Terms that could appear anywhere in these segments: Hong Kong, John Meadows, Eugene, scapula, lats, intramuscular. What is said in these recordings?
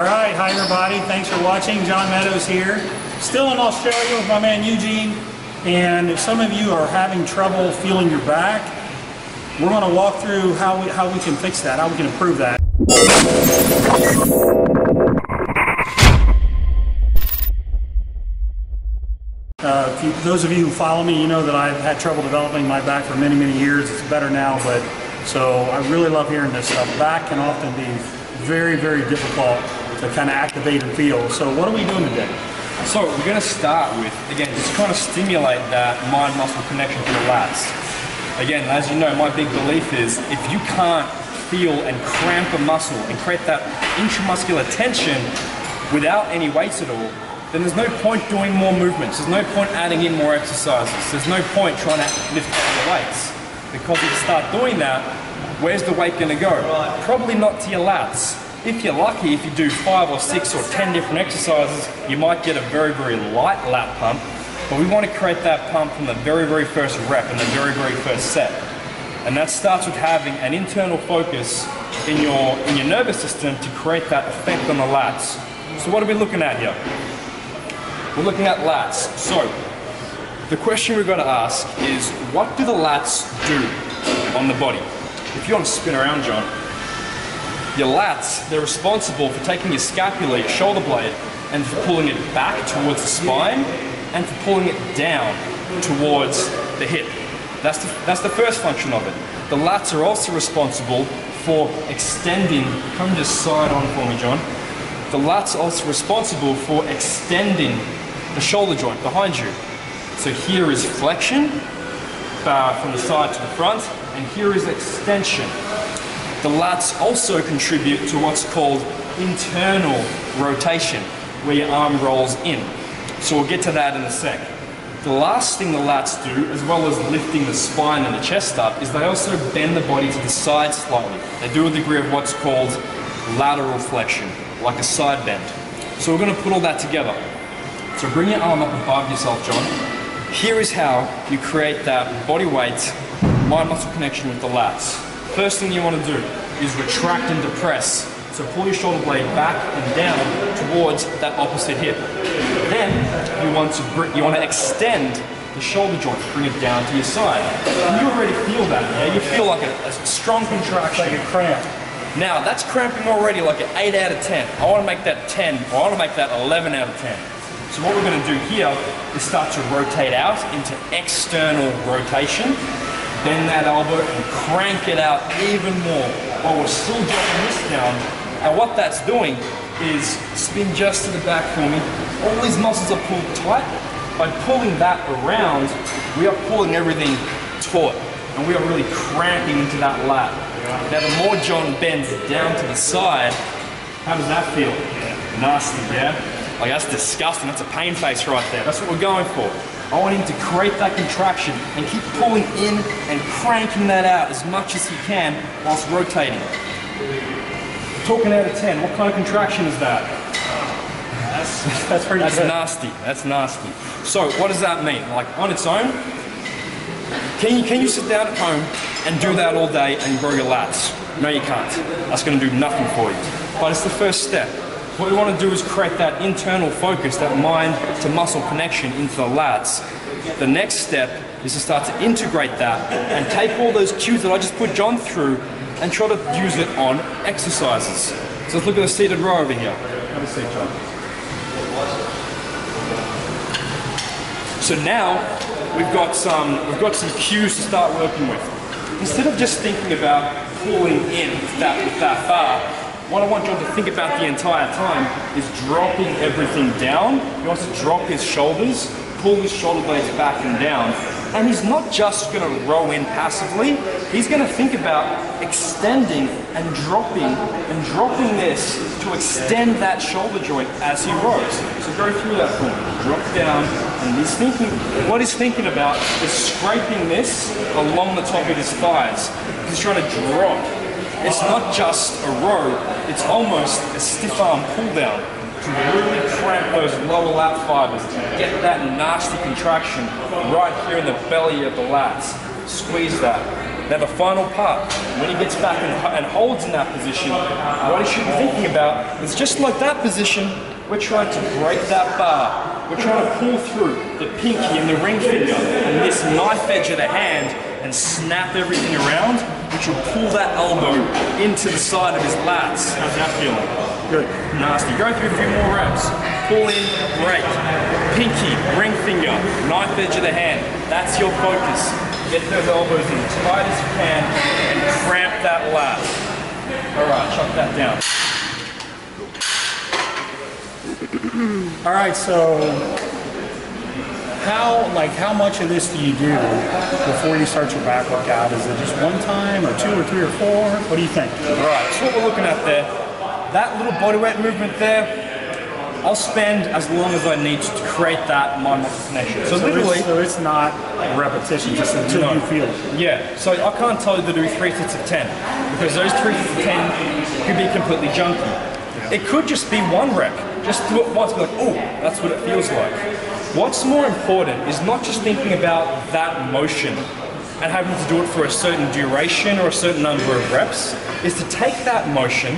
Alright, hi everybody, thanks for watching. John Meadows here, still in Australia with my man Eugene. And if some of you are having trouble feeling your back, we're going to walk through how we can fix that, how we can improve that. Those of you who follow me, you know that I've had trouble developing my back for many, many years. It's better now, but so I really love hearing this stuff. Back can often be very, very difficult to kind of activate and feel. So what are we doing today? So we're going to start with, again, just kind of stimulate that mind-muscle connection to the lats. Again, as you know, my big belief is if you can't feel and cramp a muscle and create that intramuscular tension without any weights at all, then there's no point doing more movements. There's no point adding in more exercises. There's no point trying to lift up the weights. Because if you start doing that, where's the weight going to go? Probably not to your lats. If you're lucky, if you do 5 or 6 or 10 different exercises, you might get a very, very light lat pump, but we want to create that pump from the very, very first rep and the very, very first set. And that starts with having an internal focus in your nervous system to create that effect on the lats. So what are we looking at here? We're looking at lats. So the question we've got to ask is, what do the lats do on the body? If you want to spin around, John, your lats, they're responsible for taking your scapula, your shoulder blade, and for pulling it back towards the spine and for pulling it down towards the hip. That's the first function of it. The lats are also responsible for extending, come just side on for me, John. The lats are also responsible for extending the shoulder joint behind you. So here is flexion, bar from the side to the front, and here is extension. The lats also contribute to what's called internal rotation, where your arm rolls in. So we'll get to that in a sec. The last thing the lats do, as well as lifting the spine and the chest up, is they also bend the body to the side slightly. They do a degree of what's called lateral flexion, like a side bend. So we're going to put all that together. So bring your arm up above yourself, John. Here is how you create that body weight, mind-muscle connection with the lats. First thing you want to do is retract and depress. So pull your shoulder blade back and down towards that opposite hip. Then you want to extend the shoulder joint, bring it down to your side. And you already feel that, yeah? You feel like a strong contraction. Like a cramp. Now that's cramping already like an 8 out of 10. I want to make that 10, or I want to make that 11 out of 10. So what we're going to do here is start to rotate out into external rotation, bend that elbow and crank it out even more while we're still dropping this down. And what that's doing is spin just to the back for me. All these muscles are pulled tight. By pulling that around, we are pulling everything taut and we are really cramping into that lat. Now the more John bends down to the side, how does that feel? Nasty, yeah? Like, that's disgusting, that's a pain face right there. That's what we're going for. I want him to create that contraction and keep pulling in and cranking that out as much as he can whilst rotating. Talking out of 10, what kind of contraction is that? That's pretty good. That's nasty. So what does that mean? Like, on its own, can you sit down at home and do that all day and grow your lats? No, you can't. That's gonna do nothing for you. But it's the first step. What we want to do is create that internal focus, that mind-to-muscle connection into the lats. The next step is to start to integrate that and take all those cues that I just put John through and try to use it on exercises. So let's look at the seated row over here. Have a seat, John. So now we've got some cues to start working with. Instead of just thinking about pulling in that far, what I want John to think about the entire time is dropping everything down. He wants to drop his shoulders, pull his shoulder blades back and down. And he's not just going to row in passively. He's going to think about extending and dropping this to extend that shoulder joint as he rows. So go through that for me. Drop down, and he's thinking, what he's thinking about is scraping this along the top of his thighs. He's trying to drop. It's not just a row, it's almost a stiff arm pull down to really cramp those lower lat fibers, to get that nasty contraction right here in the belly of the lats. Squeeze that. Now the final part, when he gets back and holds in that position, what he should be thinking about is just like that position, we're trying to break that bar. We're trying to pull through the pinky and the ring finger and this knife edge of the hand and snap everything around, which will pull that elbow into the side of his lats. How's that feeling? Good. Nasty. Go through a few more reps. Pull in, break. Pinky, ring finger, knife edge of the hand. That's your focus. Get those elbows in tight as you can and cramp that lat. Alright, chuck that down. Alright, so how much of this do you do before you start your back workout? Is it just one time or two or three or four? What do you think? Alright, so what we're looking at there. That little bodyweight movement there, I'll spend as long as I need to create that mind-muscle connection. So literally, it's not repetition, just until you feel it. Yeah, so I can't tell you to do 3 sets of 10, because those 3 sets of 10 could be completely junky. Yeah. It could just be 1 rep. Just do it once and be like, oh, that's what it feels like. What's more important is not just thinking about that motion and having to do it for a certain duration or a certain number of reps, is to take that motion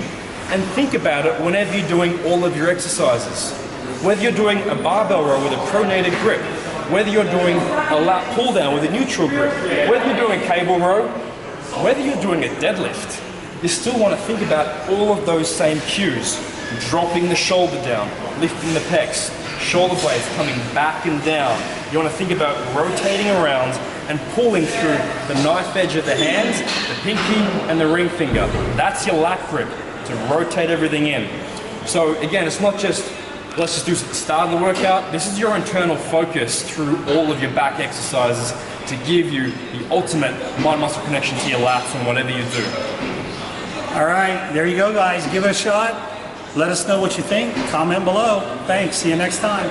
and think about it whenever you're doing all of your exercises. Whether you're doing a barbell row with a pronated grip, whether you're doing a lat pull down with a neutral grip, whether you're doing a cable row, whether you're doing a deadlift, you still want to think about all of those same cues. Dropping the shoulder down, lifting the pecs, shoulder blades coming back and down. You want to think about rotating around and pulling through the knife edge of the hands, the pinky and the ring finger. That's your lat grip. To rotate everything in. So again, it's not just, let's just do this at the start of the workout. This is your internal focus through all of your back exercises to give you the ultimate mind-muscle connection to your lats and whatever you do. All right, there you go, guys. Give it a shot. Let us know what you think. Comment below. Thanks. See you next time.